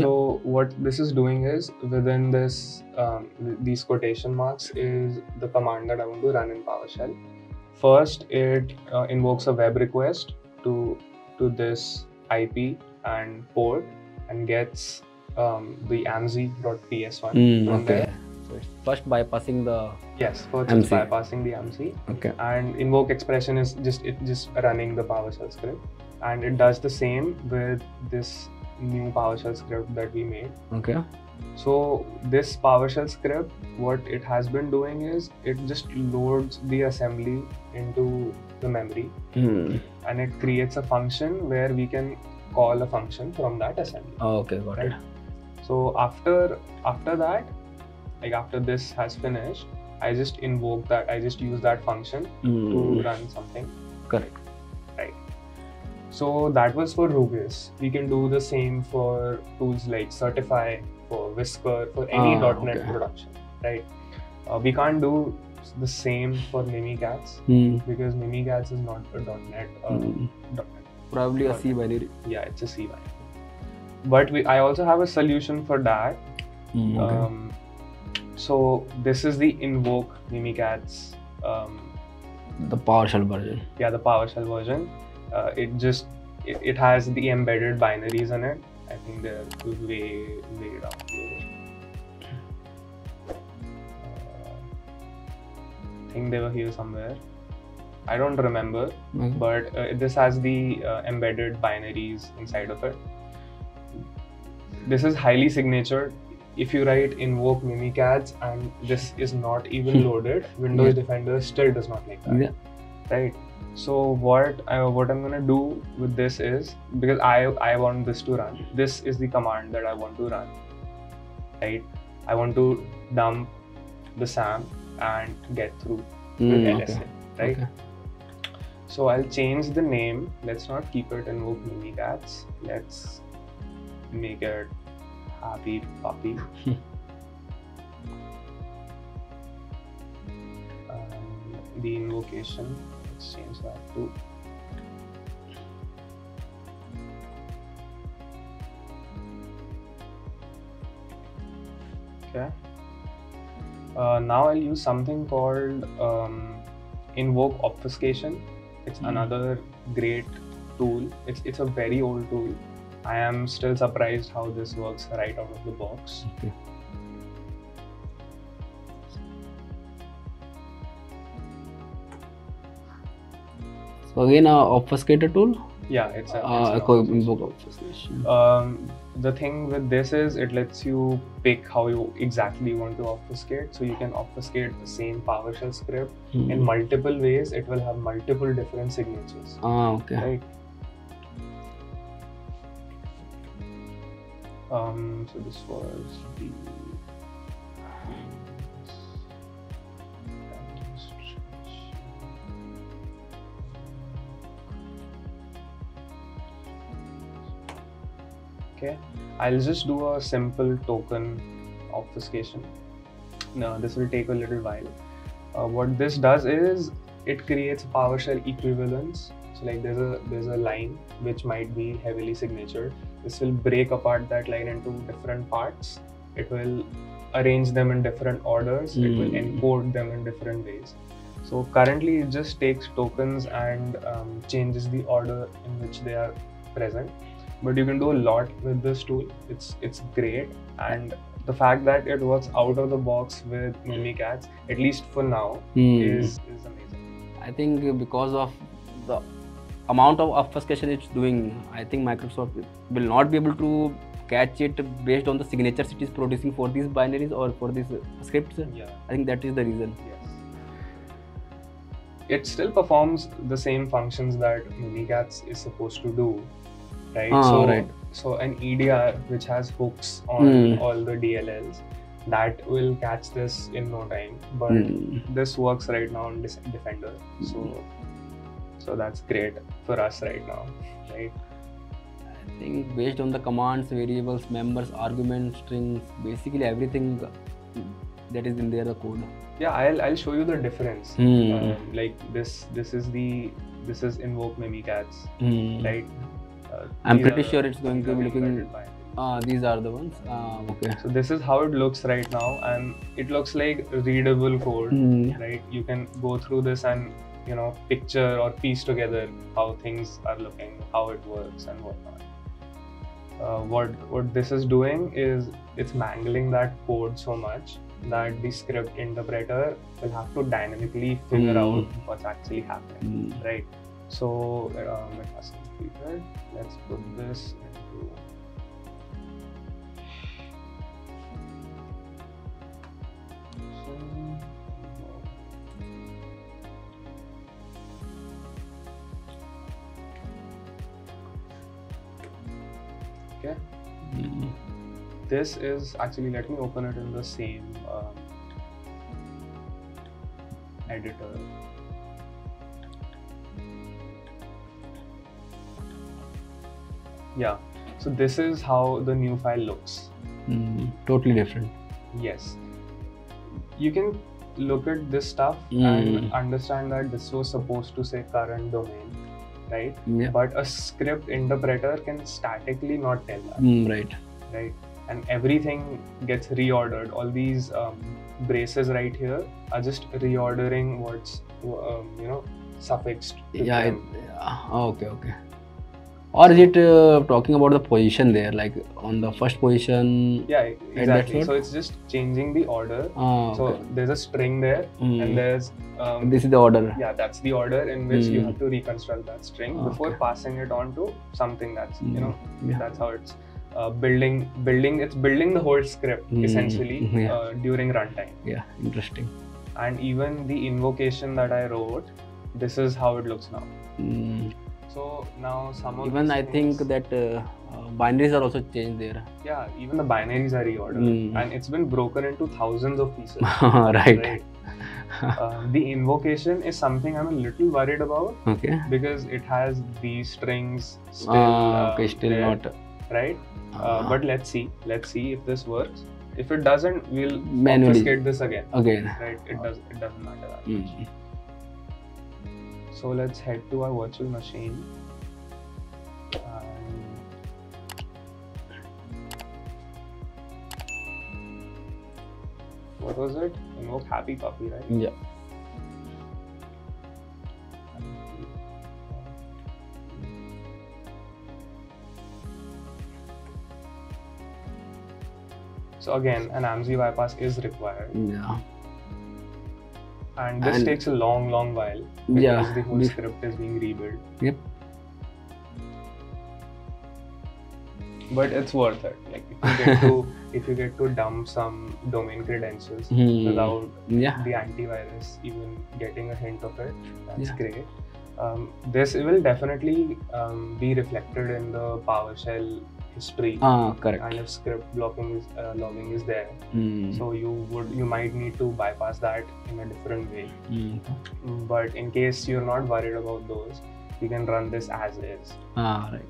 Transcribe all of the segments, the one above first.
So what this is doing is, within this these quotation marks is the command that I want to run in PowerShell. First, it invokes a web request to this IP and port and gets the AMSI.ps1 from there. So it's first bypassing the AMSI, okay, and invoke expression is just running the PowerShell script, and it does the same with this new PowerShell script that we made. Okay. So this PowerShell script, what it has been doing is it just loads the assembly into the memory, and it creates a function where we can call a function from that assembly. Okay, got it. So after that, like after this has finished, I just invoke that. I just use that function to run something. Correct. Right. So that was for Rubius. We can do the same for tools like Certify, for Whisper, for any .NET production, right? We can't do the same for Mimikatz because Mimikatz is not a .NET. Probably a C binary. Yeah, it's a C binary. But I also have a solution for that. So this is the Invoke Mimikatz. The PowerShell version. Yeah, the PowerShell version. It has the embedded binaries in it. I think they're way down here. I think they were here somewhere. I don't remember, but this has the embedded binaries inside of it. This is highly signatured. If you write invoke Mimikatz and this is not even loaded, Windows Defender still does not like that. Right. So what I'm gonna do with this is, because I want this to run. This is the command that I want to run. Right. I want to dump the SAM and get through with LSA. Right. So I'll change the name. Let's not keep it invoke Mimikatz. Let's make it Happy Puppy. The invocation, let's change that to now I'll use something called Invoke Obfuscation. It's another great tool. It's a very old tool. I am still surprised how this works right out of the box. So again, an obfuscator tool? Yeah, it's an invoke obfuscation. The thing with this is it lets you pick how you exactly want to obfuscate. So you can obfuscate the same PowerShell script in multiple ways. It will have multiple different signatures. Right? So this was the... I'll just do a simple token obfuscation. Now this will take a little while. What this does is it creates PowerShell equivalence. So like there's a line which might be heavily signatured. This will break apart that line into different parts. It will arrange them in different orders. It will encode them in different ways. So currently it just takes tokens and changes the order in which they are present. But you can do a lot with this tool. It's great, and the fact that it works out of the box with Mimikatz, at least for now, is amazing. I think because of the amount of obfuscation it's doing, I think Microsoft will not be able to catch it based on the signatures it is producing for these binaries or for these scripts. I think that is the reason. It still performs the same functions that Mimikatz is supposed to do. So an EDR which has hooks on all the DLLs, that will catch this in no time. But this works right now on Defender, so that's great for us right now, right? I think based on the commands, variables, members, arguments, strings, basically everything that is in there, the code. I'll show you the difference. Like this is invoke Mimikatz, right? I'm pretty sure it's going to be looking These are the ones. Okay. So this is how it looks right now, and it looks like readable code, right? You can go through this and, you know, picture or piece together how things are looking, how it works and whatnot. What this is doing is it's mangling that code so much that the script interpreter will have to dynamically figure out what's actually happening, right? So it has completed. Let's put this into. Okay. This is actually, let me open it in the same editor. Yeah, so this is how the new file looks. Totally different. Yes. You can look at this stuff and understand that this was supposed to say current domain, right? Yeah. But a script interpreter can statically not tell that. Right. Right. And everything gets reordered. All these braces right here are just reordering what's, you know, suffixed. Yeah, okay, okay. Or is it talking about the position there, like on the first position? Yeah, exactly. So it's just changing the order. Ah, so okay. There's a string there, and there's this is the order. Yeah, that's the order in which you have to reconstruct that string before passing it on to something that's you know that's how it's building the whole script essentially during runtime. Yeah, interesting. And even the invocation that I wrote, this is how it looks now. So now some of even I think that binaries are also changed there. Yeah, even the binaries are reordered, and it's been broken into thousands of pieces. Right. The invocation is something I'm a little worried about. Okay. Because it has these strings still. Okay, still there, not. Right. But let's see. Let's see if this works. If it doesn't, we'll obfuscate this again. Right. It doesn't matter that much. So let's head to our virtual machine. What was it? Invoke Happy Puppy, right? Yeah. So again, an AMSI bypass is required. Yeah. And this takes a long while because the whole script is being rebuilt. Yep. But it's worth it. Like if you get to dump some domain credentials without the antivirus even getting a hint of it, that's great. This will definitely be reflected in the PowerShell history. Correct. Kind of script blocking is, logging is there, so you might need to bypass that in a different way. But in case you're not worried about those, you can run this as is. Right.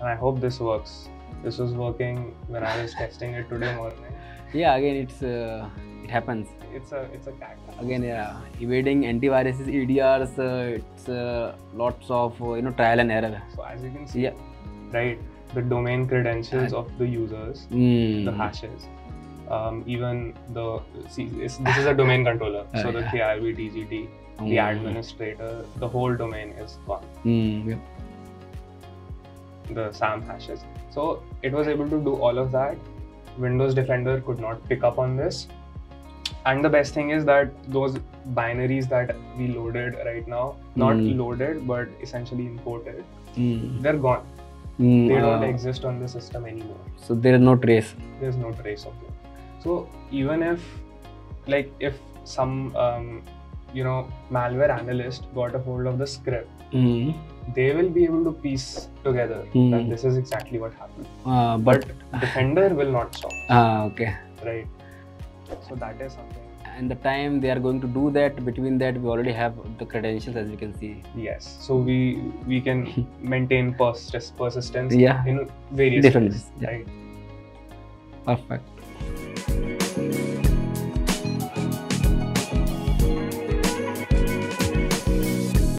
And I hope this works. This was working when I was testing it today morning. Yeah, again it's it happens. It's a cat. Again, yeah, evading antiviruses, EDRs, it's lots of trial and error. So as you can see. Yeah. Right, the domain credentials of the users, the hashes, even the this is a domain controller. So the krbtgt, the administrator, the whole domain is gone. The SAM hashes. So it was able to do all of that. Windows Defender could not pick up on this. And the best thing is that those binaries that we loaded right now, not loaded but essentially imported, they're gone. They don't exist on the system anymore. So there is no trace. There's no trace of them. So even if, like, if some malware analyst got a hold of the script, they will be able to piece together that this is exactly what happened. But Defender will not stop. Okay. Right. So that is something. And the time they are going to do that, between that we already have the credentials, as you can see. Yes. So we can maintain persistence in various ways. Right? Perfect.